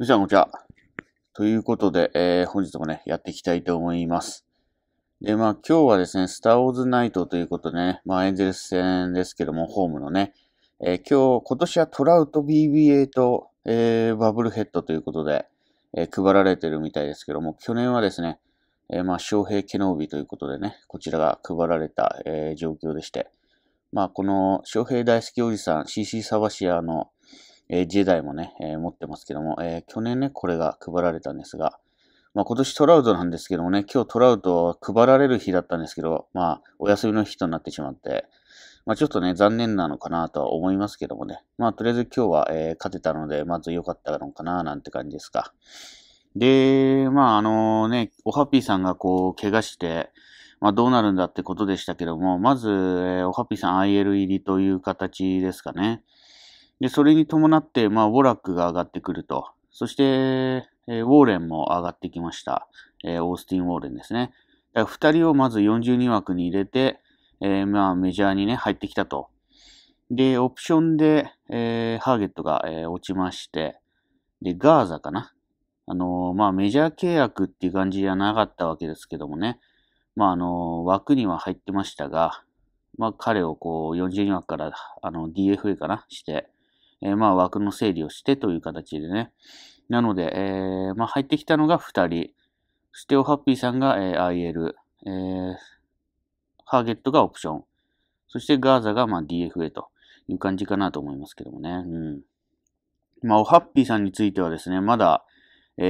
皆さんこんにちは。ということで、本日もね、やっていきたいと思います。で、今日はですね、スター・ウォーズ・ナイトということでね、エンゼルス戦ですけども、ホームのね、今年はトラウト BB8、バブルヘッドということで、配られてるみたいですけども、去年はですね、翔平・ケノービということでね、こちらが配られた、状況でして、この翔平大好きおじさん、CC サバシアのジェダイもね、持ってますけども、去年ね、これが配られたんですが、今年トラウトなんですけどもね、今日トラウト配られる日だったんですけど、お休みの日となってしまって、ちょっとね、残念なのかなとは思いますけどもね、とりあえず今日は、勝てたので、まず良かったのかな、なんて感じですか。で、おはっぴーさんがこう、怪我して、どうなるんだってことでしたけども、まず、おはっぴーさん IL 入りという形ですかね。で、それに伴って、ウォラックが上がってくると。そして、ウォーレンも上がってきました。オースティン・ウォーレンですね。だから2人をまず42枠に入れて、メジャーにね、入ってきたと。で、オプションで、ハーゲットが、落ちまして、で、ガーザかな。メジャー契約っていう感じじゃなかったわけですけどもね。枠には入ってましたが、彼をこう、42枠から、DFA かな、して、枠の整理をしてという形でね。なので、入ってきたのが2人。ステオハッピーさんが、IL、ハーゲットがオプション。そしてガーザが、DFA という感じかなと思いますけどもね。おハッピーさんについてはですね、まだ、し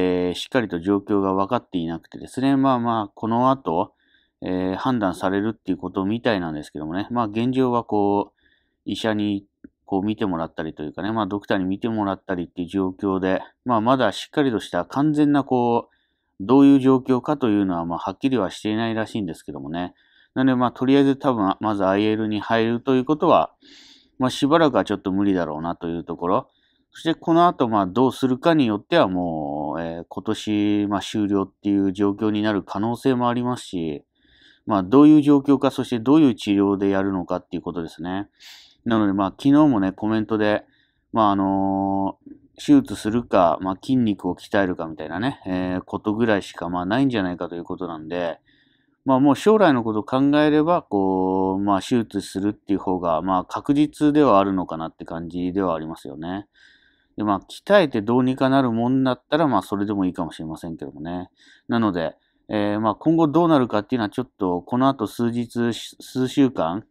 っかりと状況が分かっていなくてですね、この後、判断されるっていうことみたいなんですけどもね。現状はこう、医者に、こう見てもらったりというかね、ドクターに見てもらったりっていう状況で、まだしっかりとした完全なこう、どういう状況かというのは、はっきりはしていないらしいんですけどもね。なので、とりあえず多分、まず IL に入るということは、しばらくはちょっと無理だろうなというところ。そして、この後、どうするかによってはもう、今年、終了っていう状況になる可能性もありますし、どういう状況か、そしてどういう治療でやるのかっていうことですね。なので、昨日もね、コメントで、手術するか、筋肉を鍛えるかみたいなね、ことぐらいしか、ないんじゃないかということなんで、もう将来のことを考えれば、こう、手術するっていう方が、確実ではあるのかなって感じではありますよね。で、鍛えてどうにかなるもんだったら、それでもいいかもしれませんけどもね。なので、今後どうなるかっていうのは、ちょっと、この後数日、数週間、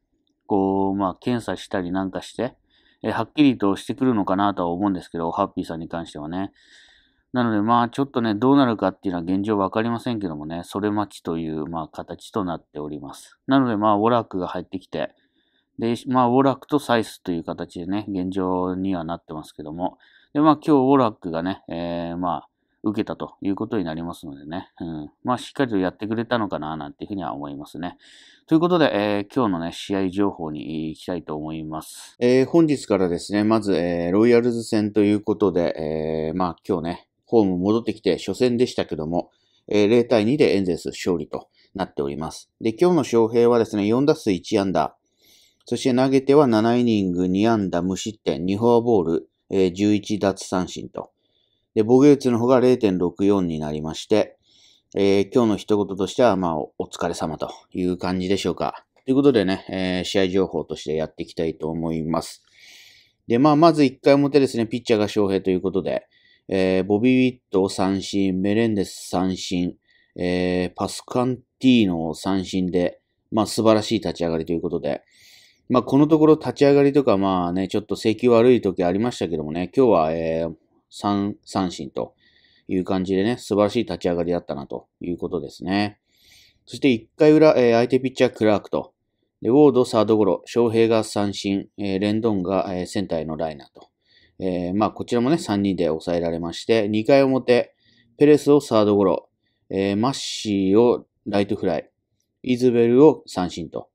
こう、検査したりなんかして、はっきりとしてくるのかなとは思うんですけど、ハッピーさんに関してはね。なので、ちょっとね、どうなるかっていうのは現状わかりませんけどもね、それ待ちという、形となっております。なので、ウォラックが入ってきて、で、ウォラックとサイスという形でね、現状にはなってますけども、で、今日ウォラックがね、受けたということになりますのでね。しっかりとやってくれたのかな、なんていうふうには思いますね。ということで、今日のね、試合情報に行きたいと思います。本日からですね、まず、ロイヤルズ戦ということで、今日ね、ホーム戻ってきて初戦でしたけども、0対2でエンゼルス勝利となっております。で、今日の翔平はですね、4打数1安打。そして投げては7イニング2安打無失点、2フォアボール、11奪三振と。で、防御率の方が 0.64 になりまして、今日の一言としては、お疲れ様という感じでしょうか。ということでね、試合情報としてやっていきたいと思います。で、まず1回表ですね、ピッチャーが翔平ということで、ボビー・ウィットを三振、メレンデス三振、パスカンティーノを三振で、素晴らしい立ち上がりということで、このところ立ち上がりとか、ちょっと制球悪い時ありましたけどもね、今日は、3三振という感じでね、素晴らしい立ち上がりだったなということですね。そして1回裏、相手ピッチャークラークと、でウォードサードゴロ、翔平が三振、レンドンが、センターへのライナーと、こちらもね、3人で抑えられまして、2回表、ペレスをサードゴロ、マッシーをライトフライ、イズベルを三振と。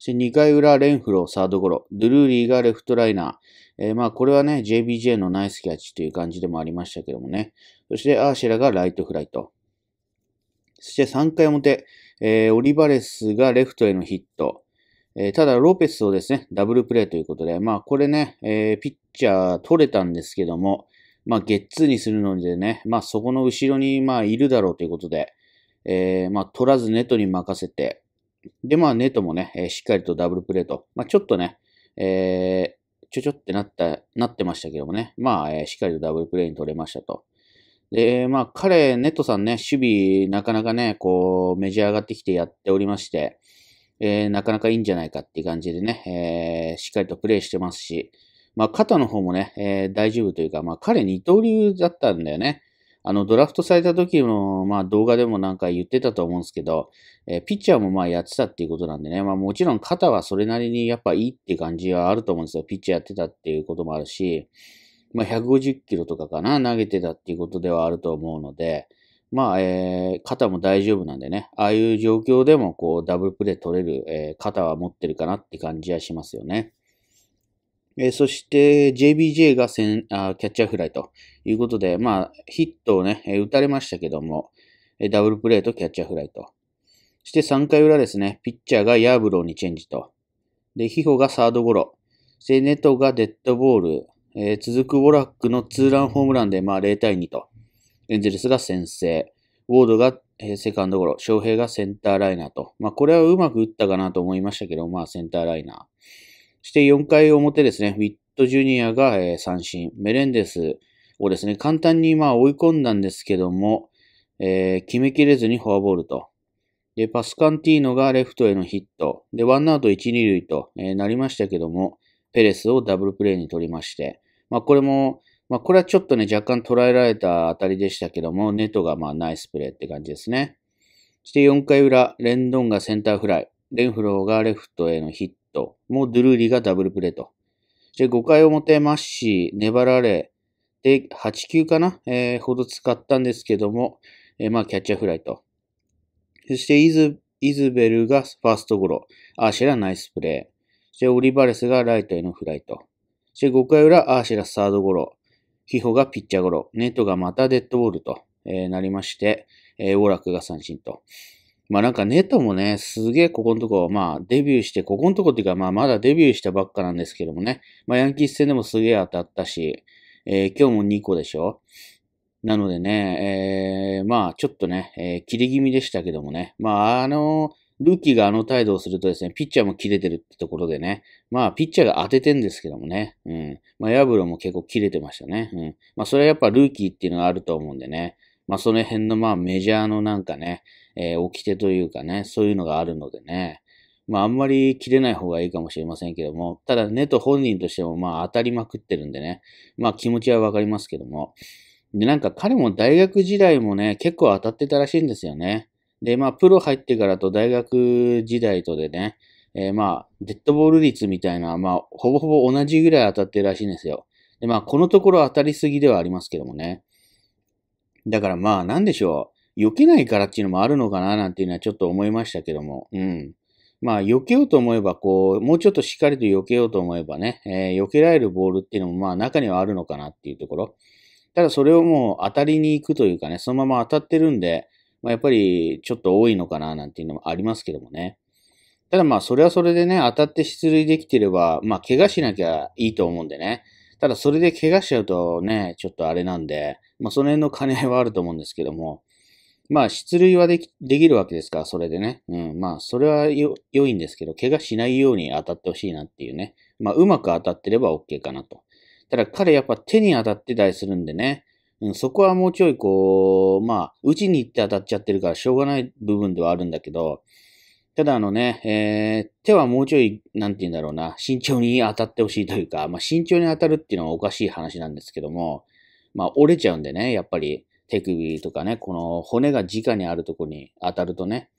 そして2回裏、レンフローサードゴロ、ドゥルーリーがレフトライナー。これはね、JBJ のナイスキャッチという感じでもありましたけどもね。そしてアーシェラがライトフライと。そして3回表、オリバレスがレフトへのヒット。ただ、ロペスをですね、ダブルプレイということで、これね、ピッチャー取れたんですけども、まあ、ゲッツーにするのでね、まあ、そこの後ろに、まあ、いるだろうということで、まあ、取らずネットに任せて、で、まあ、ネットもね、しっかりとダブルプレーと、まあ、ちょっとね、ちょってなってましたけどもね、まあ、しっかりとダブルプレーに取れましたと。で、まあ、彼、ネットさんね、守備、なかなかね、こう、メジャー上がってきてやっておりまして、なかなかいいんじゃないかっていう感じでね、しっかりとプレーしてますし、まあ、肩の方もね、大丈夫というか、まあ、彼二刀流だったんだよね。ドラフトされた時の、まあ、動画でもなんか言ってたと思うんですけど、ピッチャーもまあやってたっていうことなんでね、まあ、もちろん肩はそれなりにやっぱいいっていう感じはあると思うんですよ。ピッチャーやってたっていうこともあるし、まあ、150キロとかかな、投げてたっていうことではあると思うので、まあ、肩も大丈夫なんでね、ああいう状況でもこう、ダブルプレー取れる、肩は持ってるかなって感じはしますよね。そして、JBJ がキャッチャーフライということで、まあ、ヒットをね、打たれましたけども、ダブルプレーとキャッチャーフライと。そして3回裏ですね、ピッチャーがヤーブローにチェンジと。で、ヒホがサードゴロ。そして、ネトがデッドボール。続くウォラックのツーランホームランで、まあ、0対2と。エンゼルスが先制。ウォードがセカンドゴロ。翔平がセンターライナーと。まあ、これはうまく打ったかなと思いましたけど、まあ、センターライナー。そして4回表ですね、ウィットジュニアが三振、メレンデスをですね、簡単にまあ追い込んだんですけども、決めきれずにフォアボールと。で、パスカンティーノがレフトへのヒット。で、ワンアウト1、2塁となりましたけども、ペレスをダブルプレーに取りまして、まあこれも、まあこれはちょっとね、若干捉えられた当たりでしたけども、ネトがまあナイスプレーって感じですね。そして4回裏、レンドンがセンターフライ、レンフローがレフトへのヒット。もうドゥルーリーがダブルプレーと。で、5回表、マッシー、粘られ、で、8球かな、ほど使ったんですけども、まあ、キャッチャーフライと。そして、イズベルがファーストゴロ。アーシェラ、ナイスプレー。そして、オリバレスがライトへのフライと。そして、5回裏、アーシェラ、サードゴロ。ヒホがピッチャーゴロ。ネトがまたデッドボールと、なりまして、ウォラクが三振と。まあなんかネトもね、すげえここのとこ、まあデビューして、ここのとこっていうかまあまだデビューしたばっかなんですけどもね、まあヤンキース戦でもすげえ当たったし、今日も2個でしょ。なのでね、まあちょっとね、切れ気味でしたけどもね、まあルーキーがあの態度をするとですね、ピッチャーも切れてるってところでね、まあピッチャーが当ててんですけどもね、うん。まあヤブロも結構切れてましたね、うん。まあそれはやっぱルーキーっていうのがあると思うんでね、まあその辺のまあメジャーのなんかね、掟というかね、そういうのがあるのでね、まああんまり切れない方がいいかもしれませんけども、ただネト本人としてもまあ当たりまくってるんでね、まあ気持ちはわかりますけども、でなんか彼も大学時代もね、結構当たってたらしいんですよね。でまあプロ入ってからと大学時代とでね、まあデッドボール率みたいな、まあほぼほぼ同じぐらい当たってるらしいんですよ。でまあこのところ当たりすぎではありますけどもね。だからまあなんでしょう。避けないからっていうのもあるのかななんていうのはちょっと思いましたけども。うん。まあ避けようと思えばこう、もうちょっとしっかりと避けようと思えばね、避けられるボールっていうのもまあ中にはあるのかなっていうところ。ただそれをもう当たりに行くというかね、そのまま当たってるんで、まあやっぱりちょっと多いのかななんていうのもありますけどもね。ただまあそれはそれでね、当たって出塁できてれば、まあ怪我しなきゃいいと思うんでね。ただそれで怪我しちゃうとね、ちょっとあれなんで、まあその辺の兼ね合いはあると思うんですけども、まあ出塁はできるわけですから、それでね。うん、まあそれは良いんですけど、怪我しないように当たってほしいなっていうね。まあうまく当たってれば OK かなと。ただ彼やっぱ手に当たってたりするんでね、うん、そこはもうちょいこう、まあ打ちに行って当たっちゃってるからしょうがない部分ではあるんだけど、ただね、手はもうちょい、なんて言うんだろうな、慎重に当たってほしいというか、まあ慎重に当たるっていうのはおかしい話なんですけども、まあ折れちゃうんでね、やっぱり手首とかね、この骨が直にあるところに当たるとね、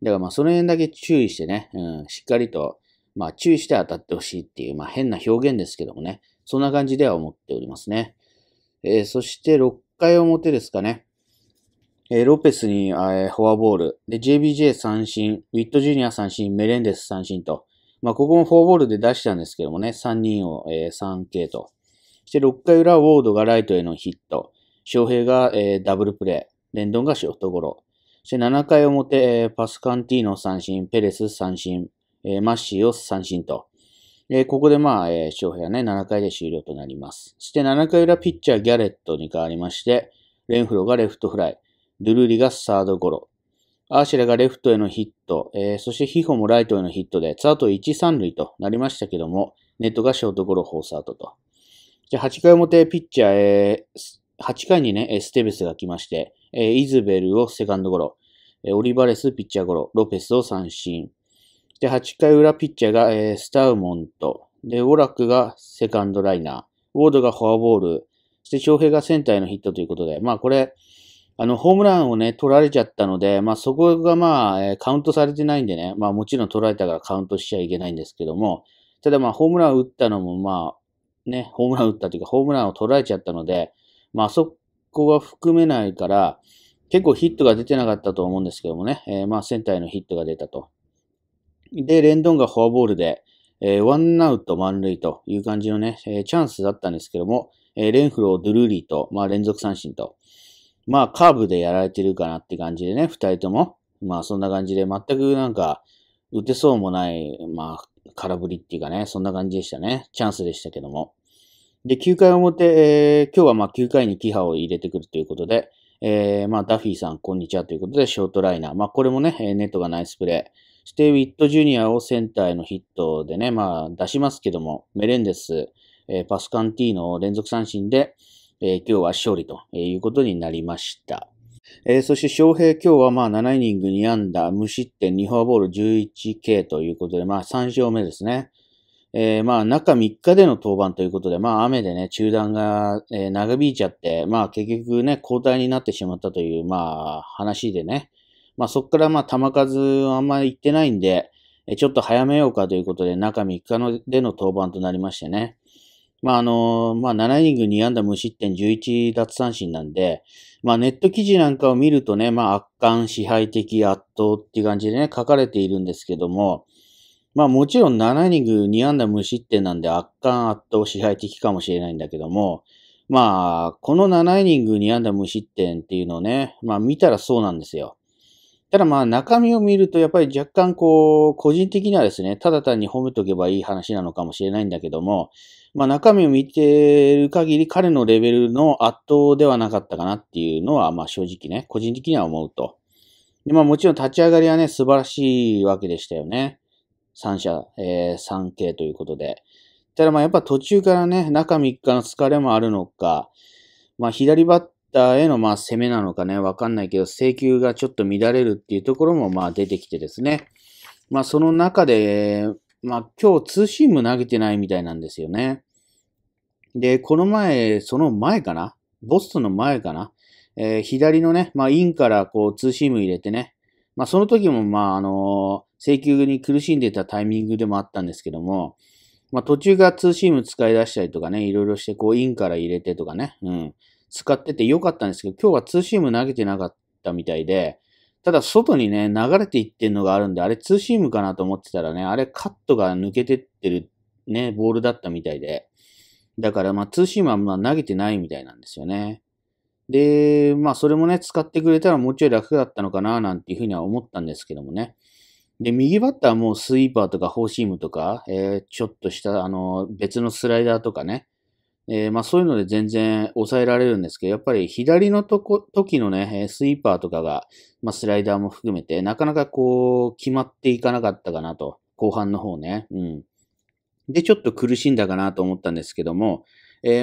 だからまあその辺だけ注意してね、うん、しっかりと、まあ注意して当たってほしいっていう、まあ変な表現ですけどもね、そんな感じでは思っておりますね。そして6回表ですかね。ロペスに、フォアボール。で、JBJ 三振、ウィットジュニア三振、メレンデス三振と。まあ、ここもフォアボールで出したんですけどもね、3人を、3K と。そして6回裏、ウォードがライトへのヒット。翔平が、ダブルプレイ。レンドンがショートゴロ。そして7回表、パスカンティーノ三振、ペレス三振、マッシーを三振と。ここでまあ、翔平はね、7回で終了となります。そして7回裏ピッチャーギャレットに変わりまして、レンフロがレフトフライ、ドゥルーリがサードゴロ、アーシェラがレフトへのヒット、そしてヒホもライトへのヒットで、ツーアウト1、3塁となりましたけども、ネットがショートゴロ、フォースアウトと。じゃあ8回表ピッチャー、8回にね、ステベスが来まして、イズベルをセカンドゴロ、オリバレスピッチャーゴロ、ロペスを三振。で、8回裏ピッチャーが、スタウモント。で、ウォラックがセカンドライナー。ウォードがフォアボール。そして、翔平がセンターへのヒットということで、まあこれ、ホームランをね、取られちゃったので、まあそこがまあ、カウントされてないんでね、まあもちろん取られたからカウントしちゃいけないんですけども、ただまあホームランを打ったのもまあ、ね、ホームランを打ったというか、ホームランを取られちゃったので、まあそこは含めないから、結構ヒットが出てなかったと思うんですけどもね、まあセンターへのヒットが出たと。で、レンドンがフォアボールで、ワンアウト満塁という感じのね、チャンスだったんですけども、レンフロー、ドゥルーリーと、まあ連続三振と、まあカーブでやられてるかなって感じでね、二人とも、まあそんな感じで全くなんか打てそうもない、まあ空振りっていうかね、そんな感じでしたね。チャンスでしたけども。で、9回表、今日はまあ9回にキハを入れてくるということで、まあダフィーさん、こんにちはということで、ショートライナー。まあこれもね、ネットがナイスプレー。そして、ウィットジュニアをセンターへのヒットでね、まあ出しますけども、メレンデス、パスカンティーノを連続三振で、今日は勝利ということになりました。そして翔平、今日はまあ7イニング2安打、無失点2フォアボール 11K ということで、まあ3勝目ですね。まあ中3日での登板ということで、まあ雨でね、中断が長引いちゃって、まあ結局ね、交代になってしまったという、まあ話でね、まあそこからまあ球数はあんまりいってないんで、ちょっと早めようかということで、中3日での登板となりましてね。まあまあ7イニング2安打無失点11奪三振なんで、まあネット記事なんかを見るとね、まあ圧巻、支配的、圧倒っていう感じでね、書かれているんですけども、まあもちろん7イニング2安打無失点なんで圧巻、圧倒、支配的かもしれないんだけども、まあこの7イニング2安打無失点っていうのをね、まあ見たらそうなんですよ。ただまあ中身を見るとやっぱり若干こう個人的にはですね、ただ単に褒めとけばいい話なのかもしれないんだけども、まあ中身を見てる限り彼のレベルの圧倒ではなかったかなっていうのはまあ正直ね、個人的には思うと。でまあもちろん立ち上がりはね、素晴らしいわけでしたよね。三者、3K ということで。ただまあやっぱ途中からね、中3日の疲れもあるのか、まあ左バッターへのまあ攻めなのかね、わかんないけど、制球がちょっと乱れるっていうところもまあ出てきてですね。まあその中で、まあ今日ツーシーム投げてないみたいなんですよね。で、この前、その前かなボストンの前かな左のね、まあインからこうツーシーム入れてね。まあその時もまあ制球に苦しんでたタイミングでもあったんですけども、まあ途中がツーシーム使い出したりとかね、いろいろしてこうインから入れてとかね。うん。使ってて良かったんですけど、今日はツーシーム投げてなかったみたいで、ただ外にね、流れていってんのがあるんで、あれツーシームかなと思ってたらね、あれカットが抜けてってるね、ボールだったみたいで。だからまあツーシームはまあ投げてないみたいなんですよね。で、まあそれもね、使ってくれたらもうちょい楽だったのかななんていうふうには思ったんですけどもね。で、右バッターはもうスイーパーとかフォーシームとか、ちょっとした別のスライダーとかね、まあそういうので全然抑えられるんですけど、やっぱり左の時のね、スイーパーとかが、まあスライダーも含めて、なかなかこう、決まっていかなかったかなと。後半の方ね。うん。で、ちょっと苦しんだかなと思ったんですけども、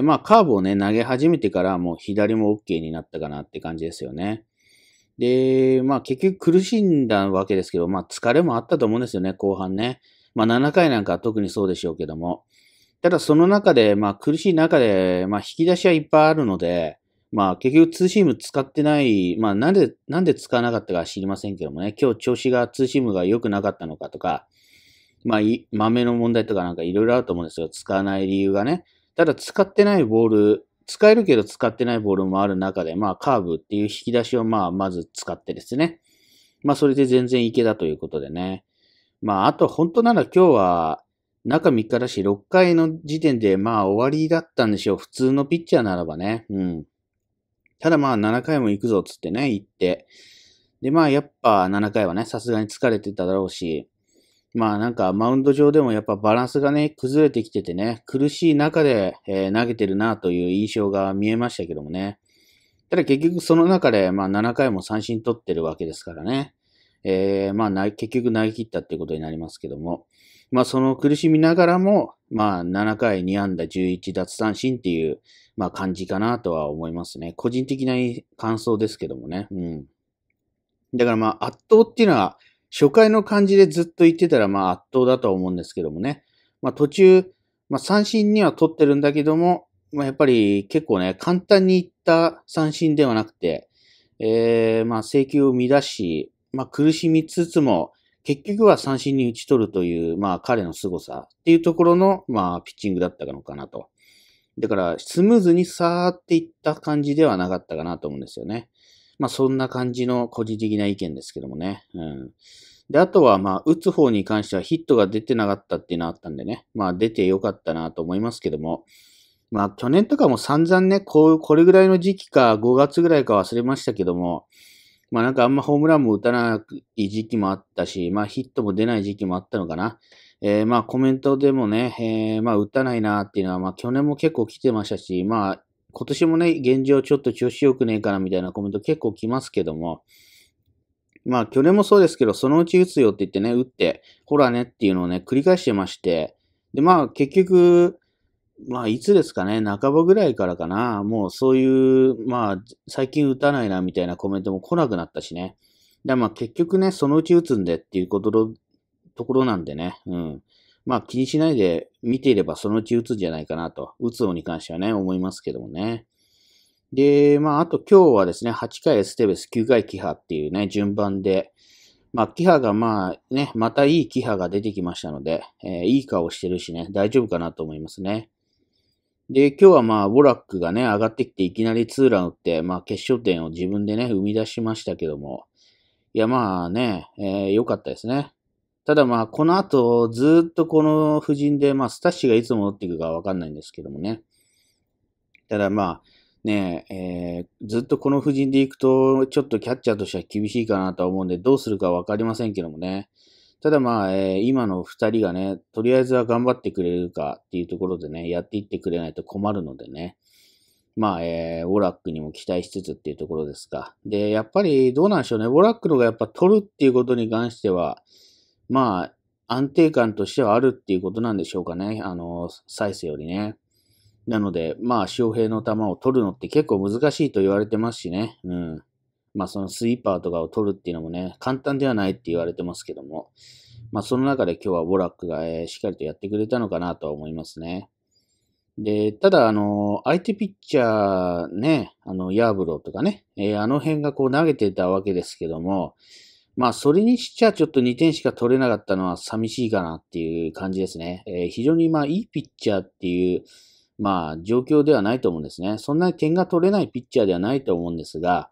まあカーブをね、投げ始めてからもう左も OK になったかなって感じですよね。で、まあ結局苦しんだわけですけど、まあ疲れもあったと思うんですよね、後半ね。まあ7回なんかは特にそうでしょうけども。ただその中で、まあ苦しい中で、まあ引き出しはいっぱいあるので、まあ結局ツーシーム使ってない、まあなんで使わなかったか知りませんけどもね、今日調子がツーシームが良くなかったのかとか、まあ豆の問題とかなんかいろいろあると思うんですよ。使わない理由がね。ただ使ってないボール、使えるけど使ってないボールもある中で、まあカーブっていう引き出しをまあまず使ってですね。まあそれで全然いけたということでね。まああと本当なら今日は、中3日だし、6回の時点で、まあ終わりだったんでしょう。普通のピッチャーならばね。うん。ただまあ7回も行くぞ、つってね、行って。で、まあやっぱ7回はね、さすがに疲れてただろうし、まあなんかマウンド上でもやっぱバランスがね、崩れてきててね、苦しい中で、投げてるなという印象が見えましたけどもね。ただ結局その中で、まあ7回も三振取ってるわけですからね。まあ結局投げ切ったっていうことになりますけども。まあその苦しみながらも、まあ7回2安打11奪三振っていう、まあ感じかなとは思いますね。個人的な感想ですけどもね。うん。だからまあ圧倒っていうのは、初回の感じでずっと言ってたらまあ圧倒だとは思うんですけどもね。まあ途中、まあ三振には取ってるんだけども、まあやっぱり結構ね、簡単にいった三振ではなくて、まあ制球を乱し、まあ苦しみつつも、結局は三振に打ち取るという、まあ彼の凄さっていうところの、まあピッチングだったのかなと。だからスムーズにさーっていった感じではなかったかなと思うんですよね。まあそんな感じの個人的な意見ですけどもね。うん。で、あとはまあ打つ方に関してはヒットが出てなかったっていうのがあったんでね。まあ出てよかったなと思いますけども。まあ去年とかも散々ね、これぐらいの時期か5月ぐらいか忘れましたけども、まあなんかあんまホームランも打たない時期もあったし、まあヒットも出ない時期もあったのかな。まあコメントでもね、まあ打たないなっていうのはまあ去年も結構来てましたし、まあ今年もね、現状ちょっと調子良くねえかなみたいなコメント結構来ますけども、まあ去年もそうですけど、そのうち打つよって言ってね、打って、ほらねっていうのをね、繰り返してまして、でまあ結局、まあいつですかね、半ばぐらいからかな、もうそういう、まあ最近打たないなみたいなコメントも来なくなったしね。でまあ結局ね、そのうち打つんでっていうところなんでね、うん。まあ気にしないで見ていればそのうち打つんじゃないかなと、打つ方に関してはね、思いますけどもね。で、まああと今日はですね、8回エステベス、9回キハっていうね、順番で、まあキハがまあね、またいいキハが出てきましたので、いい顔してるしね、大丈夫かなと思いますね。で、今日はまあボラックがね、上がってきていきなりツーラン打って、まあ決勝点を自分でね、生み出しましたけども、いやまあね、良かったですね。ただまあ、この後、ずっとこの布陣で、まあ、スタッシがいつ戻っていくかわかんないんですけどもね。ただまあ、ねずっとこの布陣でいくと、ちょっとキャッチャーとしては厳しいかなとは思うんで、どうするかわかりませんけどもね。ただまあ、今の二人がね、とりあえずは頑張ってくれるかっていうところでね、やっていってくれないと困るのでね。まあ、ウォラックにも期待しつつっていうところですか。で、やっぱりどうなんでしょうね。ウォラックのがやっぱ取るっていうことに関しては、まあ、安定感としてはあるっていうことなんでしょうかね。サイスよりね。なので、まあ、翔平の球を取るのって結構難しいと言われてますしね。うん。まあ、そのスイーパーとかを取るっていうのもね、簡単ではないって言われてますけども。まあ、その中で今日はボラックが、しっかりとやってくれたのかなとは思いますね。で、ただ、相手ピッチャーね、ヤーブローとかね、あの辺がこう投げてたわけですけども、まあ、それにしちゃちょっと2点しか取れなかったのは寂しいかなっていう感じですね。非常にまあ、いいピッチャーっていう、まあ、状況ではないと思うんですね。そんなに点が取れないピッチャーではないと思うんですが、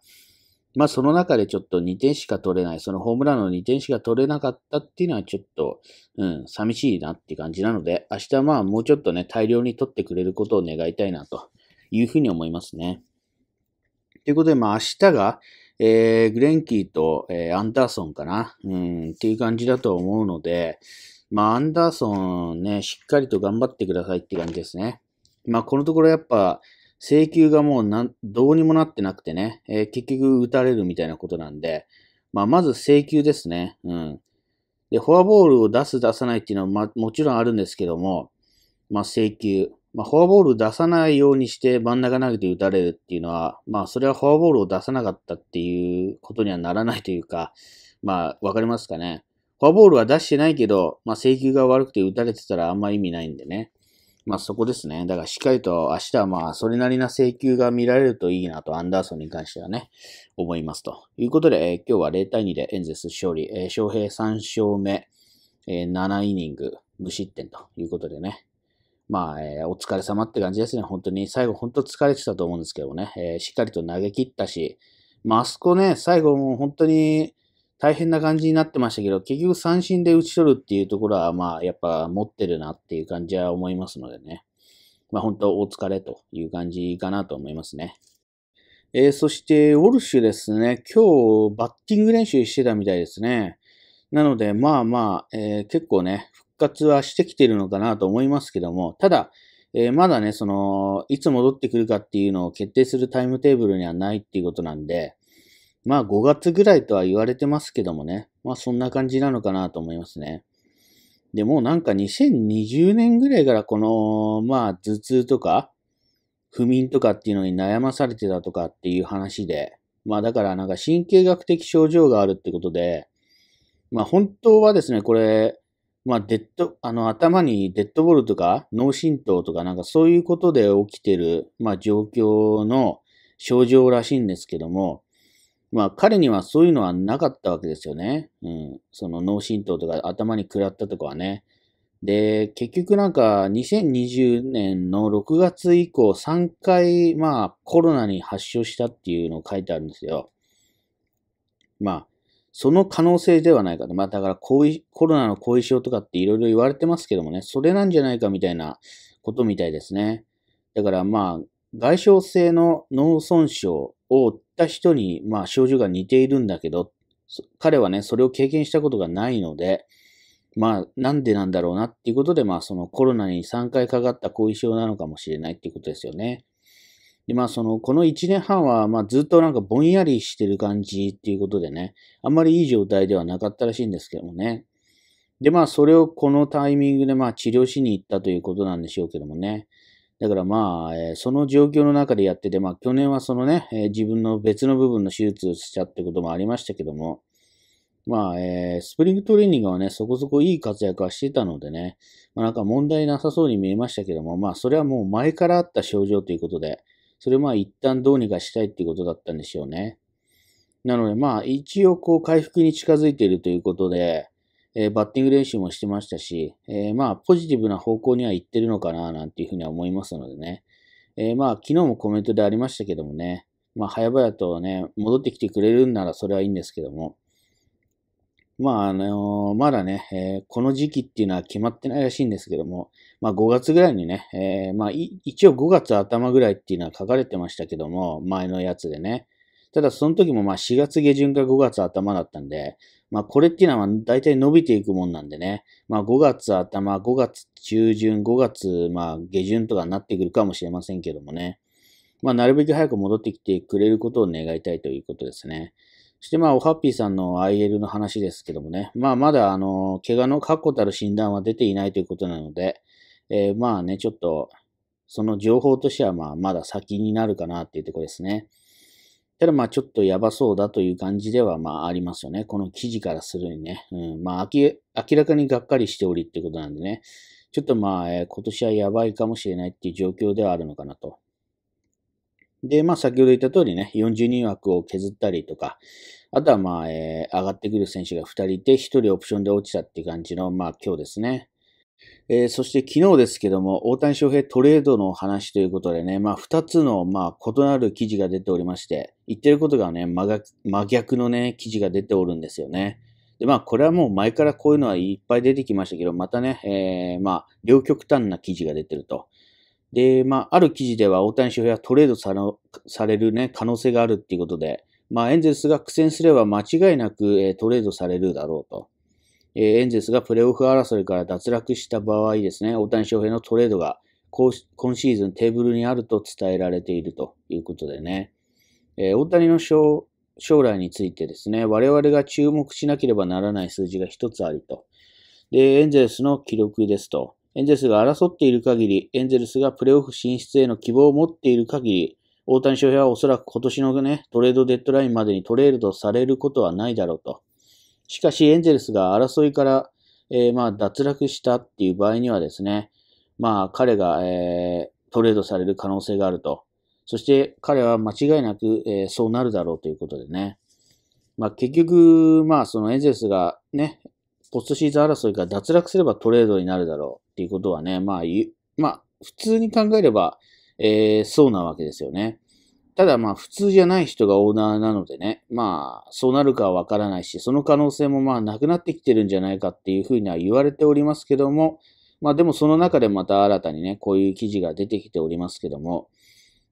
まあ、その中でちょっと2点しか取れない、そのホームランの2点しか取れなかったっていうのはちょっと、寂しいなって感じなので、明日まあ、もうちょっとね、大量に取ってくれることを願いたいなというふうに思いますね。ということで、まあ、明日が、グレンキーと、アンダーソンかなっていう感じだと思うので、まあ、アンダーソンね、しっかりと頑張ってくださいって感じですね。まあ、このところやっぱ、制球がもうどうにもなってなくてね、結局打たれるみたいなことなんで、まあ、まず制球ですね。うん。で、フォアボールを出す出さないっていうのは、まあ、もちろんあるんですけども、まあ、制球。まあ、フォアボール出さないようにして真ん中投げて打たれるっていうのは、まあ、それはフォアボールを出さなかったっていうことにはならないというか、まあ、わかりますかね。フォアボールは出してないけど、まあ、制球が悪くて打たれてたらあんま意味ないんでね。まあ、そこですね。だから、しっかりと明日はまあ、それなりな制球が見られるといいなと、アンダーソンに関してはね、思いますと。いうことで、今日は0対2でエンゼルス勝利、翔平3勝目、7イニング、無失点ということでね。まあ、お疲れ様って感じですね。本当に。最後、本当疲れてたと思うんですけどね。しっかりと投げ切ったし、まあ、あそこね、最後もう本当に大変な感じになってましたけど、結局三振で打ち取るっていうところは、まあ、やっぱ持ってるなっていう感じは思いますのでね。まあ、本当お疲れという感じかなと思いますね。そして、ウォルシュですね。今日、バッティング練習してたみたいですね。なので、まあまあ、結構ね、復活はしてきているのかなと思いますけども、ただ、まだね、いつ戻ってくるかっていうのを決定するタイムテーブルにはないっていうことなんで、まあ5月ぐらいとは言われてますけどもね、まあそんな感じなのかなと思いますね。でもなんか2020年ぐらいからまあ頭痛とか、不眠とかっていうのに悩まされてたとかっていう話で、まあだからなんか神経学的症状があるってことで、まあ本当はですね、これ、まあ頭にデッドボールとか脳震盪とかなんかそういうことで起きてる、まあ状況の症状らしいんですけども、まあ彼にはそういうのはなかったわけですよね。うん。その脳震盪とか頭に食らったとかはね。で、結局なんか2020年の6月以降3回まあコロナに発症したっていうのを書いてあるんですよ。まあ、その可能性ではないかと。まあ、だからコロナの後遺症とかっていろいろ言われてますけどもね、それなんじゃないかみたいなことみたいですね。だからまあ、外傷性の脳損傷を負った人に、まあ、症状が似ているんだけど、彼はね、それを経験したことがないので、まあ、なんでなんだろうなっていうことで、まあ、そのコロナに3回かかった後遺症なのかもしれないっていうことですよね。で、まあ、この1年半は、まあ、ずっとなんかぼんやりしてる感じっていうことでね、あんまりいい状態ではなかったらしいんですけどもね。で、まあ、それをこのタイミングで、まあ、治療しに行ったということなんでしょうけどもね。だからまあ、その状況の中でやってて、まあ、去年はそのね、自分の別の部分の手術をしたってこともありましたけども、まあ、スプリングトレーニングはね、そこそこいい活躍はしてたのでね、まあ、なんか問題なさそうに見えましたけども、まあ、それはもう前からあった症状ということで、それをまあ一旦どうにかしたいっていうことだったんでしょうね。なのでまあ一応こう回復に近づいているということで、バッティング練習もしてましたし、まあポジティブな方向には行ってるのかななんていうふうには思いますのでね。まあ昨日もコメントでありましたけどもね、まあ早々とね、戻ってきてくれるんならそれはいいんですけども、まあまだね、この時期っていうのは決まってないらしいんですけども、まあ5月ぐらいにね、まあ一応5月頭ぐらいっていうのは書かれてましたけども、前のやつでね。ただその時もまあ4月下旬か5月頭だったんで、まあこれっていうのは大体伸びていくもんなんでね、まあ5月頭、5月中旬、5月まあ下旬とかになってくるかもしれませんけどもね。まあなるべく早く戻ってきてくれることを願いたいということですね。そしてまあ、おはっぴーさんの IL の話ですけどもね、まあまだ怪我の確固たる診断は出ていないということなので、まあね、ちょっと、その情報としてはまあ、まだ先になるかなっていうところですね。ただまあ、ちょっとやばそうだという感じではまあ、ありますよね。この記事からするにね。うん、まあ、明らかにがっかりしておりってことなんでね、ちょっとまあ、今年はやばいかもしれないっていう状況ではあるのかなと。で、まあ先ほど言った通りね、40人枠を削ったりとか、あとはまあ、上がってくる選手が2人いて、1人オプションで落ちたっていう感じの、まあ今日ですね。そして昨日ですけども、大谷翔平トレードの話ということでね、まあ2つのまあ異なる記事が出ておりまして、言ってることがね、真逆のね、記事が出ておるんですよね。で、まあこれはもう前からこういうのはいっぱい出てきましたけど、またね、まあ両極端な記事が出てると。で、まあ、ある記事では大谷翔平はトレードされるね、可能性があるっていうことで、まあ、エンゼルスが苦戦すれば間違いなく、トレードされるだろうと。エンゼルスがプレーオフ争いから脱落した場合ですね、大谷翔平のトレードが今シーズンテーブルにあると伝えられているということでね、大谷の将来についてですね、我々が注目しなければならない数字が一つありと。で、エンゼルスの記録ですと。エンゼルスが争っている限り、エンゼルスがプレーオフ進出への希望を持っている限り、大谷翔平はおそらく今年のね、トレードデッドラインまでにトレードされることはないだろうと。しかし、エンゼルスが争いから、まあ、脱落したっていう場合にはですね、まあ、彼が、トレードされる可能性があると。そして、彼は間違いなく、そうなるだろうということでね。まあ、結局、まあ、そのエンゼルスがね、ポストシーズン争いから脱落すればトレードになるだろうっていうことはね、まあ、普通に考えれば、そうなわけですよね。ただまあ、普通じゃない人がオーナーなのでね、まあ、そうなるかはわからないし、その可能性もまあ、なくなってきてるんじゃないかっていうふうには言われておりますけども、まあ、でもその中でまた新たにね、こういう記事が出てきておりますけども、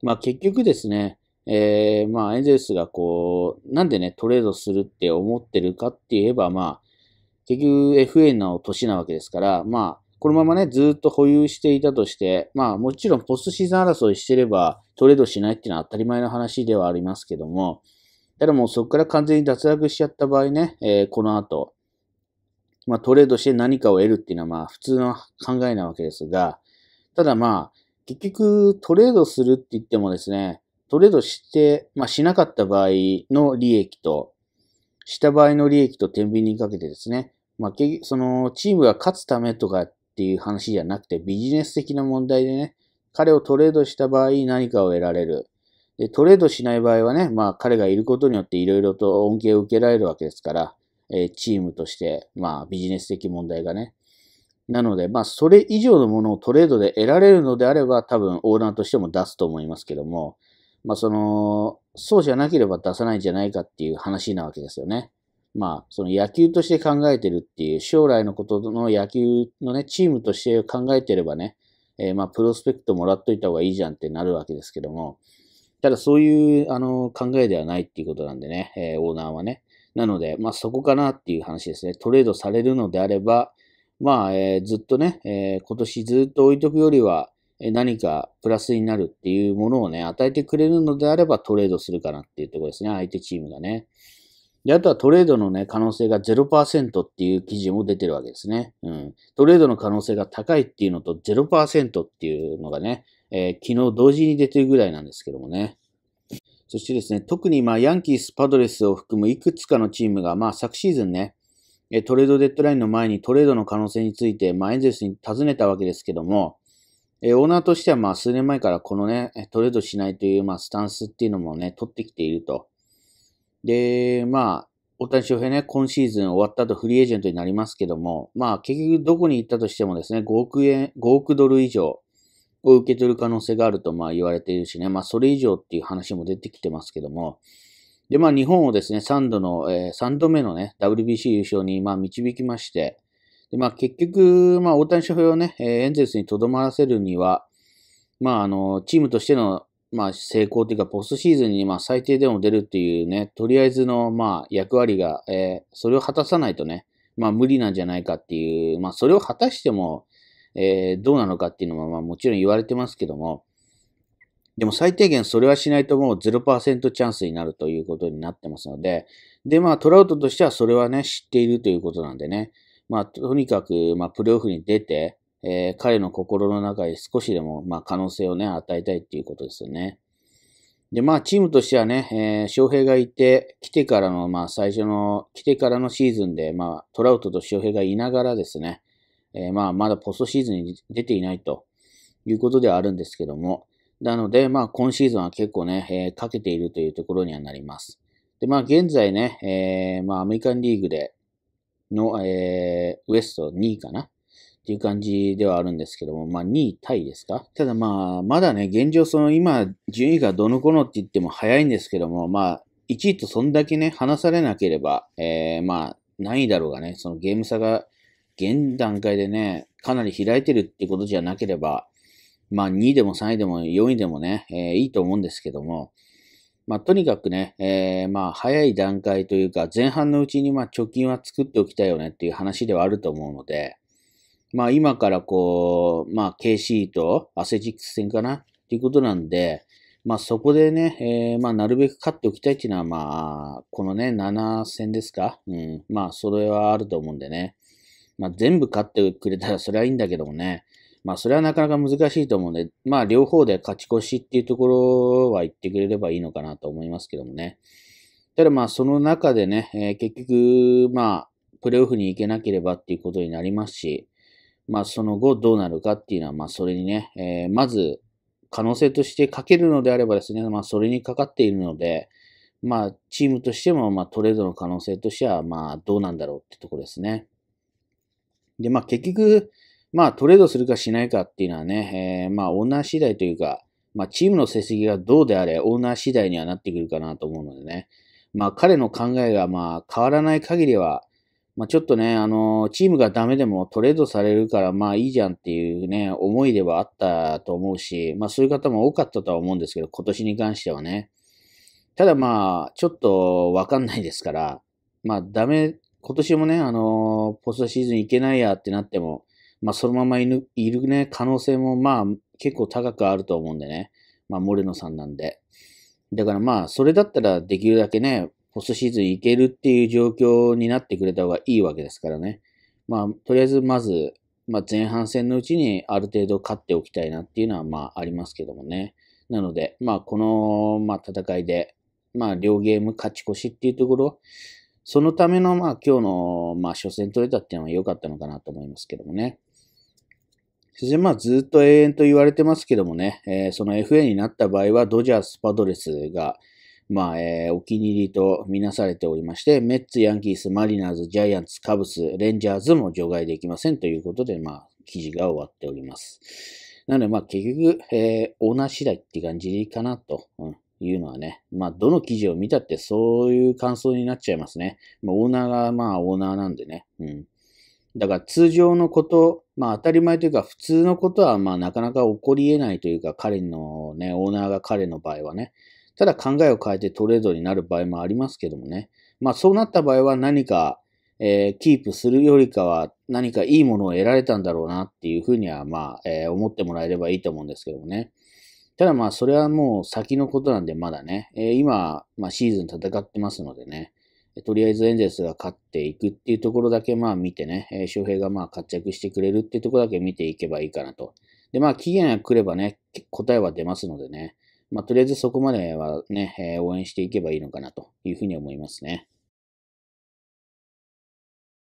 まあ、結局ですね、まあ、エンゼルスがこう、なんでね、トレードするって思ってるかって言えばまあ、結局 FA の年なわけですから、まあ、このままね、ずっと保有していたとして、まあ、もちろんポストシーズン争いしてれば、トレードしないっていうのは当たり前の話ではありますけども、ただもうそこから完全に脱落しちゃった場合ね、この後、まあ、トレードして何かを得るっていうのは、まあ、普通の考えなわけですが、ただまあ、結局、トレードするって言ってもですね、トレードして、まあ、しなかった場合の利益と、した場合の利益と天秤にかけてですね、まあ、その、チームが勝つためとかっていう話じゃなくて、ビジネス的な問題でね、彼をトレードした場合何かを得られる。で、トレードしない場合はね、まあ、彼がいることによっていろいろと恩恵を受けられるわけですから、チームとして、まあ、ビジネス的問題がね。なので、まあ、それ以上のものをトレードで得られるのであれば、多分、オーナーとしても出すと思いますけども、まあ、その、そうじゃなければ出さないんじゃないかっていう話なわけですよね。まあ、その野球として考えてるっていう、将来のことの野球のね、チームとして考えてればね、まあ、プロスペクトもらっといた方がいいじゃんってなるわけですけども、ただそういう、考えではないっていうことなんでね、オーナーはね。なので、まあ、そこかなっていう話ですね。トレードされるのであれば、まあ、ずっとね、今年ずっと置いとくよりは、何かプラスになるっていうものをね、与えてくれるのであればトレードするかなっていうところですね。相手チームがね。で、あとはトレードのね、可能性が 0% っていう記事も出てるわけですね。うん。トレードの可能性が高いっていうのと 0% っていうのがね、昨日同時に出てるぐらいなんですけどもね。そしてですね、特にまあ、ヤンキース、パドレスを含むいくつかのチームがまあ、昨シーズンね、トレードデッドラインの前にトレードの可能性について、まあ、エンゼルスに尋ねたわけですけども、オーナーとしては、まあ、数年前からこのね、トレードしないという、まあ、スタンスっていうのもね、取ってきていると。で、まあ、大谷翔平ね、今シーズン終わった後フリーエージェントになりますけども、まあ、結局どこに行ったとしてもですね、5億ドル以上を受け取る可能性があると、まあ、言われているしね、まあ、それ以上っていう話も出てきてますけども、で、まあ、日本をですね、3度目のね、WBC 優勝に、まあ、導きまして、で、まあ、結局、まあ、大谷翔平をね、エンゼルスに留まらせるには、まあ、チームとしての、まあ、成功というか、ポストシーズンに、まあ、最低でも出るっていうね、とりあえずの、まあ、役割が、それを果たさないとね、まあ、無理なんじゃないかっていう、まあ、それを果たしても、どうなのかっていうのは、まあ、もちろん言われてますけども、でも最低限それはしないともう 0% チャンスになるということになってますので、で、まあ、トラウトとしてはそれはね、知っているということなんでね、まあ、とにかく、まあ、プレーオフに出て、彼の心の中に少しでも、まあ、可能性をね、与えたいっていうことですよね。で、まあ、チームとしてはね、翔平がいて、来てからの、まあ、最初の、来てからのシーズンで、まあ、トラウトと翔平がいながらですね、まあ、まだポストシーズンに出ていないということではあるんですけども、なので、まあ、今シーズンは結構ね、かけているというところにはなります。で、まあ、現在ね、まあ、アメリカンリーグで、の、ウエスト2位かなっていう感じではあるんですけども、まあ2位タイですか。ただまあ、まだね、現状その今、順位がどの頃って言っても早いんですけども、まあ、1位とそんだけね、離されなければ、まあ、何位だろうがね、そのゲーム差が現段階でね、かなり開いてるってことじゃなければ、まあ2位でも3位でも4位でもね、いいと思うんですけども、まあ、とにかくね、まあ、早い段階というか、前半のうちに、まあ、貯金は作っておきたいよねっていう話ではあると思うので、まあ、今からこう、まあ、KC とアセチックス戦かなっていうことなんで、まあ、そこでね、まあ、なるべく勝っておきたいっていうのは、まあ、このね、7戦ですか。うん。まあ、それはあると思うんでね。まあ、全部勝ってくれたらそれはいいんだけどもね。まあ、それはなかなか難しいと思うんで、まあ、両方で勝ち越しっていうところは言ってくれればいいのかなと思いますけどもね。ただまあ、その中でね、結局、まあ、プレーオフに行けなければっていうことになりますし、まあ、その後どうなるかっていうのは、まあ、それにね、まず、可能性としてかけるのであればですね、まあ、それにかかっているので、まあ、チームとしても、まあ、トレードの可能性としては、まあ、どうなんだろうってところですね。で、まあ、結局、まあ、トレードするかしないかっていうのはね、まあ、オーナー次第というか、まあ、チームの成績がどうであれ、オーナー次第にはなってくるかなと思うのでね。まあ、彼の考えが、まあ、変わらない限りは、まあ、ちょっとね、チームがダメでもトレードされるから、まあ、いいじゃんっていうね、思いではあったと思うし、まあ、そういう方も多かったとは思うんですけど、今年に関してはね。ただまあ、ちょっとわかんないですから、まあ、ダメ、今年もね、ポストシーズン行けないやってなっても、まあ、そのままいるね、可能性も、まあ、結構高くあると思うんでね。まあ、モレノさんなんで。だからまあ、それだったらできるだけね、ポストシーズン行けるっていう状況になってくれた方がいいわけですからね。まあ、とりあえず、まず、まあ、前半戦のうちにある程度勝っておきたいなっていうのは、まあ、ありますけどもね。なので、まあ、この、まあ、戦いで、まあ、両ゲーム勝ち越しっていうところ、そのための、まあ、今日の、まあ、初戦取れたっていうのは良かったのかなと思いますけどもね。そしてまあずっと永遠と言われてますけどもね、その FA になった場合はドジャース、パドレスが、まあお気に入りとみなされておりまして、メッツ、ヤンキース、マリナーズ、ジャイアンツ、カブス、レンジャーズも除外できませんということで、まあ記事が終わっております。なのでまあ結局、オーナー次第って感じかなというのはね、まあどの記事を見たってそういう感想になっちゃいますね。まあ、オーナーがまあオーナーなんでね。うんだから通常のこと、まあ当たり前というか普通のことはまあなかなか起こり得ないというか彼のね、オーナーが彼の場合はね、ただ考えを変えてトレードになる場合もありますけどもね、まあそうなった場合は何か、キープするよりかは何かいいものを得られたんだろうなっていうふうにはまあ、思ってもらえればいいと思うんですけどもね。ただまあそれはもう先のことなんでまだね、今、まあシーズン戦ってますのでね、とりあえずエンゼルスが勝っていくっていうところだけまあ見てね、翔平がまあ活躍してくれるっていうところだけ見ていけばいいかなと。でまあ期限が来ればね、答えは出ますのでね、まあとりあえずそこまではね、応援していけばいいのかなというふうに思いますね。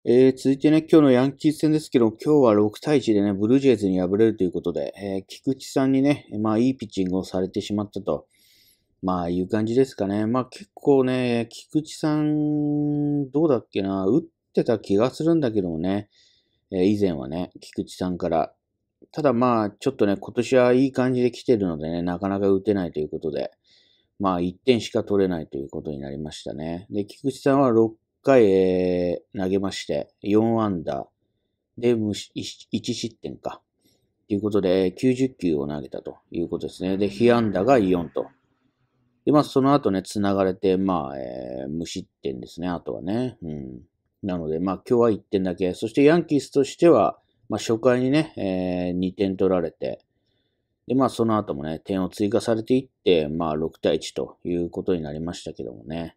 続いてね、今日のヤンキース戦ですけど、今日は6対1でね、ブルージェイズに敗れるということで、菊池さんにね、まあいいピッチングをされてしまったと。まあいう感じですかね。まあ結構ね、菊池さん、どうだっけな、打ってた気がするんだけどもね、以前はね、菊池さんから。ただまあちょっとね、今年はいい感じで来てるのでね、なかなか打てないということで、まあ1点しか取れないということになりましたね。で、菊池さんは6回、投げまして、4アンダーで1失点か。ということで、90球を投げたということですね。で、被安打が4と。で、まあ、その後ね、繋がれて、まあ、無失点ですね、あとはね。うん。なので、まあ、今日は1点だけ。そして、ヤンキースとしては、まあ、初回にね、2点取られて、で、まあ、その後もね、点を追加されていって、まあ、6対1ということになりましたけどもね。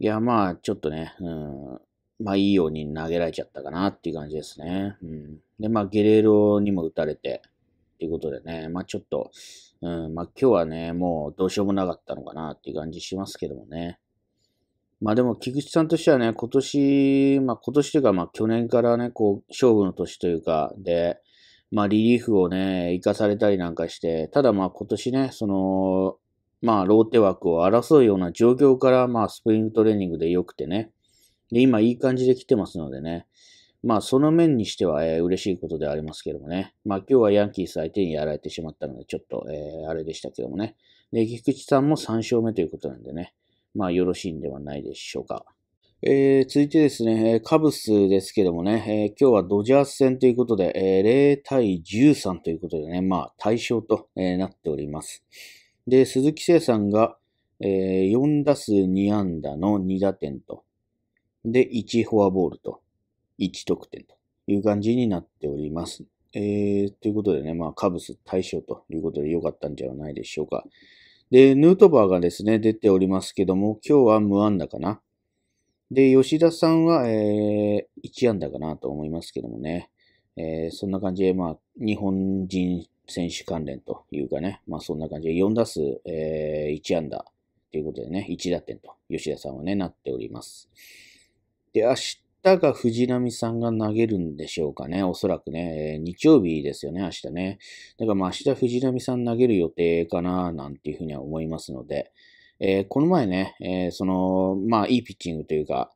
いや、まあ、ちょっとね、うん、まあ、いいように投げられちゃったかなっていう感じですね。うん。で、まあ、ゲレーロにも打たれて、ということでね、まあちょっと、うん、まあ今日はね、もうどうしようもなかったのかなっていう感じしますけどもね。まあでも菊池さんとしてはね、今年というかまあ去年からね、こう、勝負の年というか、で、まあリリーフをね、生かされたりなんかして、ただまあ今年ね、その、まあローテ枠を争うような状況から、まあスプリングトレーニングで良くてね、で、今いい感じで来てますのでね、まあ、その面にしては、嬉しいことではありますけどもね。まあ、今日はヤンキース相手にやられてしまったので、ちょっと、あれでしたけどもね。で、菊池さんも3勝目ということなんでね。まあ、よろしいんではないでしょうか。続いてですね、カブスですけどもね、今日はドジャース戦ということで、0対13ということでね、まあ、大勝と、なっております。で、鈴木誠さんが、4打数2安打の2打点と、で、1フォアボールと。1得点という感じになっております。ということでね、まあ、カブス大勝ということで良かったんじゃないでしょうか。で、ヌートバーがですね、出ておりますけども、今日は無安打かな。で、吉田さんは、1安打かなと思いますけどもね。そんな感じで、まあ、日本人選手関連というかね、まあ、そんな感じで4打数、1安打ということでね、1打点と吉田さんはね、なっております。で、明日、が藤浪さんが投げるんでしょうかね。おそらくね、日曜日ですよね、明日ね。だからまあ明日藤浪さん投げる予定かな、なんていうふうには思いますので、この前ね、その、まあいいピッチングというか、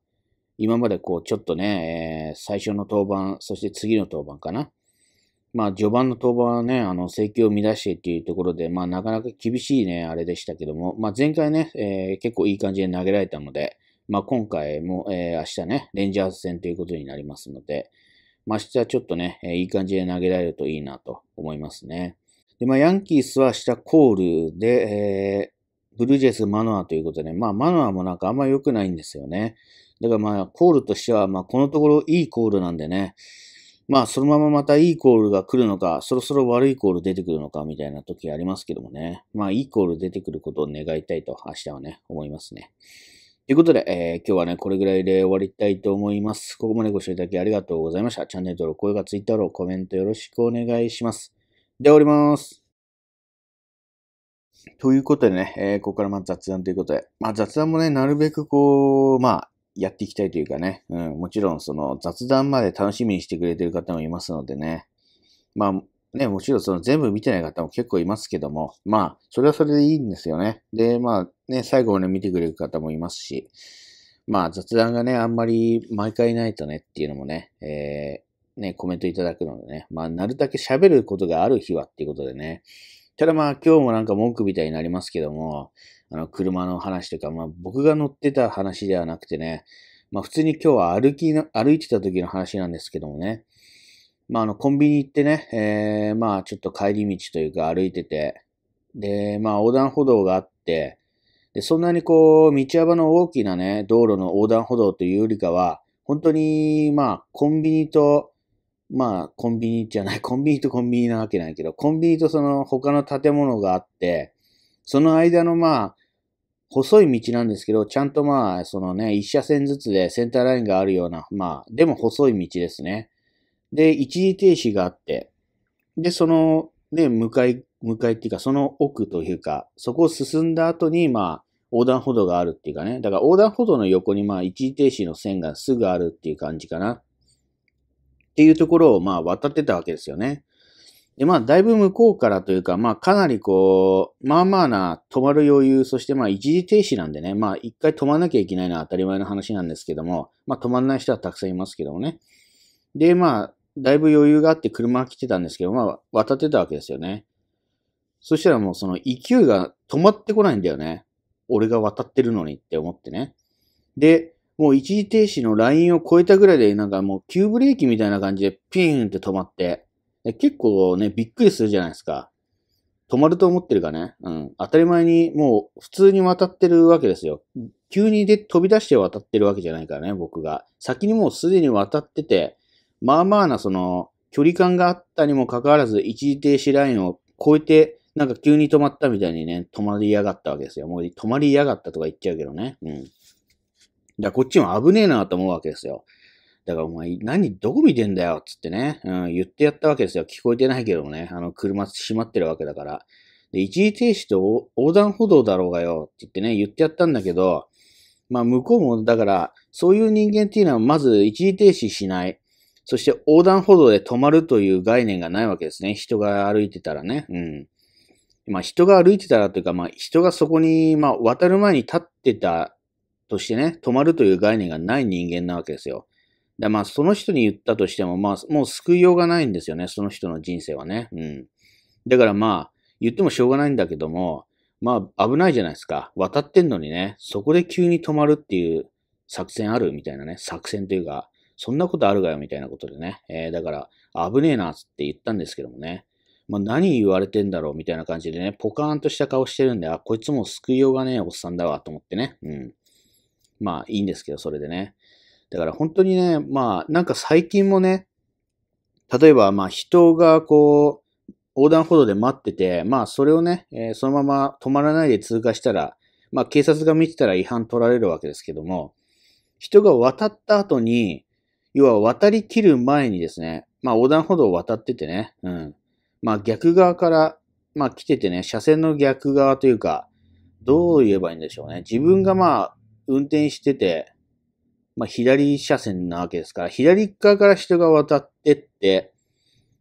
今までこうちょっとね、最初の登板、そして次の登板かな。まあ序盤の登板はね、制球を乱してっていうところで、まあなかなか厳しいね、あれでしたけども、まあ前回ね、結構いい感じで投げられたので、まあ今回も、明日ね、レンジャーズ戦ということになりますので、まあ明日はちょっとね、いい感じで投げられるといいなと思いますね。で、まあヤンキースは明日コールで、ブルージェイズマノアということで、まあマノアもなんかあんま良くないんですよね。だからまあ、コールとしては、まあ、このところいいコールなんでね。まあ、そのまままたいいコールが来るのか、そろそろ悪いコール出てくるのか、みたいな時ありますけどもね。まあ、いいコール出てくることを願いたいと、明日はね、思いますね。ということで、今日はね、これぐらいで終わりたいと思います。ここまでご視聴いただきありがとうございました。チャンネル登録、高評価、ツイッターのコメントよろしくお願いします。では、終わります。ということでね、ここからまあ雑談ということで、まあ、雑談もね、なるべくこう、まあ、やっていきたいというかね、もちろんその雑談まで楽しみにしてくれてる方もいますのでね、まあね、もちろんその全部見てない方も結構いますけども、まあ、それはそれでいいんですよね。で、まあね、最後まで見てくれる方もいますし、まあ雑談がね、あんまり毎回ないとねっていうのもね、ね、コメントいただくのでね、まあなるだけ喋ることがある日はっていうことでね、ただまあ今日もなんか文句みたいになりますけども、車の話とか、まあ僕が乗ってた話ではなくてね、まあ普通に今日は歩いてた時の話なんですけどもね、まあコンビニ行ってね、まあちょっと帰り道というか歩いてて、で、まあ横断歩道があって、で、そんなにこう、道幅の大きなね、道路の横断歩道というよりかは、本当にまあコンビニとコンビニなわけないけど、コンビニとその他の建物があって、その間のまあ、細い道なんですけど、ちゃんとまあ、そのね、一車線ずつでセンターラインがあるような、まあ、でも細い道ですね。で、一時停止があって、で、その、ね、向かいっていうか、その奥というか、そこを進んだ後にまあ、横断歩道があるっていうかね、だから横断歩道の横にまあ、一時停止の線がすぐあるっていう感じかな。っていうところをまあ渡ってたわけですよね。でまあだいぶ向こうからというかまあかなりこうまあまあな止まる余裕、そしてまあ一時停止なんでね、まあ一回止まんなきゃいけないのは当たり前の話なんですけども、まあ止まんない人はたくさんいますけどもね。でまあだいぶ余裕があって車が来てたんですけど、まあ渡ってたわけですよね。そしたらもうその勢いが止まってこないんだよね。俺が渡ってるのにって思ってね。で、もう一時停止のラインを越えたぐらいで、なんかもう急ブレーキみたいな感じでピーンって止まって、結構ね、びっくりするじゃないですか。止まると思ってるかね。うん。当たり前に、もう普通に渡ってるわけですよ。急にで飛び出して渡ってるわけじゃないからね、僕が。先にもうすでに渡ってて、まあまあなその距離感があったにもかかわらず、一時停止ラインを越えて、なんか急に止まったみたいにね、止まりやがったわけですよ。もう止まりやがったとか言っちゃうけどね。うん。だからこっちも危ねえなと思うわけですよ。だからお前どこ見てんだよっつってね、言ってやったわけですよ。聞こえてないけどもね、車閉まってるわけだから。で、一時停止と横断歩道だろうがよって言ってね、言ってやったんだけど、まあ向こうもだから、そういう人間っていうのはまず一時停止しない。そして横断歩道で止まるという概念がないわけですね。人が歩いてたらね。うん。まあ人が歩いてたらというか、まあ人がそこに、まあ渡る前に立ってた、としてね、止まるという概念がない人間なわけですよ。だまあ、その人に言ったとしても、まあ、もう救いようがないんですよね、その人の人生はね。うん。だからまあ、言ってもしょうがないんだけども、まあ、危ないじゃないですか。渡ってんのにね、そこで急に止まるっていう作戦あるみたいなね、作戦というか、そんなことあるがよみたいなことでね。だから、危ねえなって言ったんですけどもね。まあ、何言われてんだろうみたいな感じでね、ポカーンとした顔してるんで、あ、こいつもう救いようがねえおっさんだわと思ってね。うん。まあいいんですけど、それでね。だから本当にね、まあなんか最近もね、例えばまあ人がこう、横断歩道で待ってて、まあそれをね、そのまま止まらないで通過したら、まあ警察が見てたら違反取られるわけですけども、人が渡った後に、要は渡り切る前にですね、まあ横断歩道を渡っててね、うん。まあ逆側から、まあ来ててね、車線の逆側というか、どう言えばいいんでしょうね。自分がまあ、運転してて、まあ、左車線なわけですから、左側から人が渡ってって、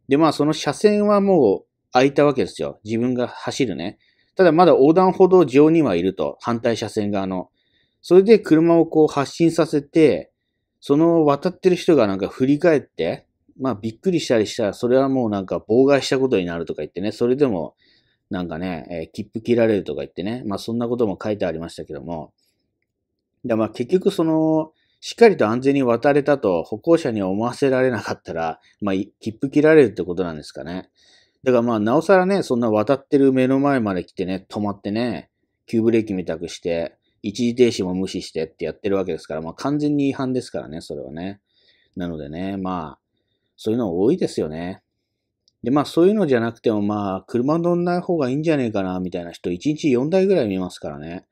で、まあ、その車線はもう空いたわけですよ。自分が走るね。ただ、まだ横断歩道上にはいると、反対車線側の。それで車をこう発進させて、その渡ってる人がなんか振り返って、まあ、びっくりしたりしたら、それはもうなんか妨害したことになるとか言ってね、それでも、なんかね、切符切られるとか言ってね、まあ、そんなことも書いてありましたけども、まあ結局その、しっかりと安全に渡れたと歩行者に思わせられなかったら、まあ切符切られるってことなんですかね。だからまあなおさらね、そんな渡ってる目の前まで来てね、止まってね、急ブレーキみたくして、一時停止も無視してってやってるわけですから、まあ完全に違反ですからね、それはね。なのでね、まあ、そういうの多いですよね。で、まあそういうのじゃなくても、まあ、車乗んない方がいいんじゃねえかな、みたいな人、1日4台ぐらい見ますからね。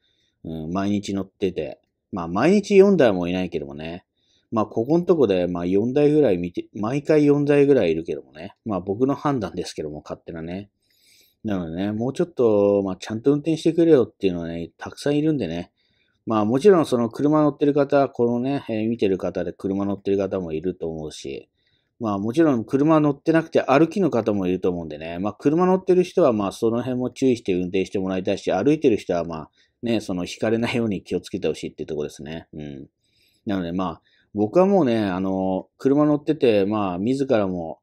うん、毎日乗ってて。まあ毎日4台もいないけどもね。まあここのとこで、まあ4台ぐらい見て、毎回4台ぐらいいるけどもね。まあ僕の判断ですけども、勝手なね。なのでね、もうちょっと、まあちゃんと運転してくれよっていうのはね、たくさんいるんでね。まあもちろんその車乗ってる方、このね、見てる方で車乗ってる方もいると思うし、まあもちろん車乗ってなくて歩きの方もいると思うんでね、まあ車乗ってる人はまあその辺も注意して運転してもらいたいし、歩いてる人はまあね、その引かれないように気をつけてほしいっていうところですね。うん。なのでまあ僕はもうね、車乗っててまあ自らも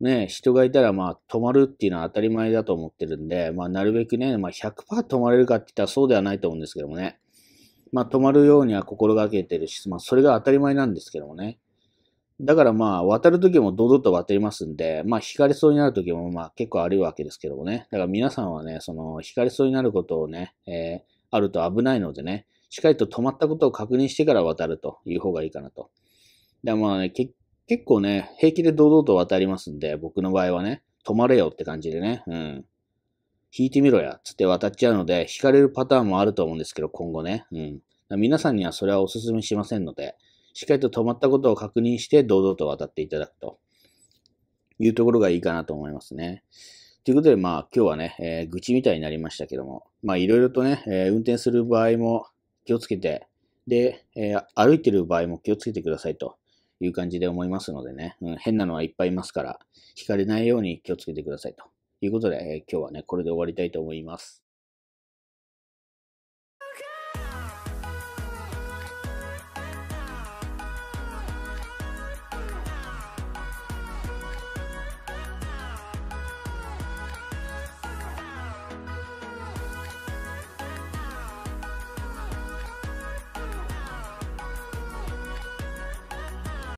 ね、人がいたらまあ止まるっていうのは当たり前だと思ってるんで、まあなるべくね、まあ 100% 止まれるかって言ったらそうではないと思うんですけどもね。まあ止まるようには心がけてるし、まあそれが当たり前なんですけどもね。だからまあ渡るときも堂々と渡りますんで、まあ引かれそうになるときもまあ結構あるわけですけどもね。だから皆さんはね、その引かれそうになることをね、あると危ないのでね、しっかりと止まったことを確認してから渡るという方がいいかなと。でまあね、結構ね、平気で堂々と渡りますんで、僕の場合はね、止まれよって感じでね、うん。引いてみろや、つって渡っちゃうので、引かれるパターンもあると思うんですけど、今後ね。うん。皆さんにはそれはお勧めしませんので、しっかりと止まったことを確認して、堂々と渡っていただくというところがいいかなと思いますね。ということで、まあ、今日はね、愚痴みたいになりましたけども、まあ、いろいろとね、運転する場合も気をつけて、で、歩いてる場合も気をつけてくださいという感じで思いますのでね、うん、変なのはいっぱいいますから、引かれないように気をつけてくださいと。ということで、今日はね、これで終わりたいと思います。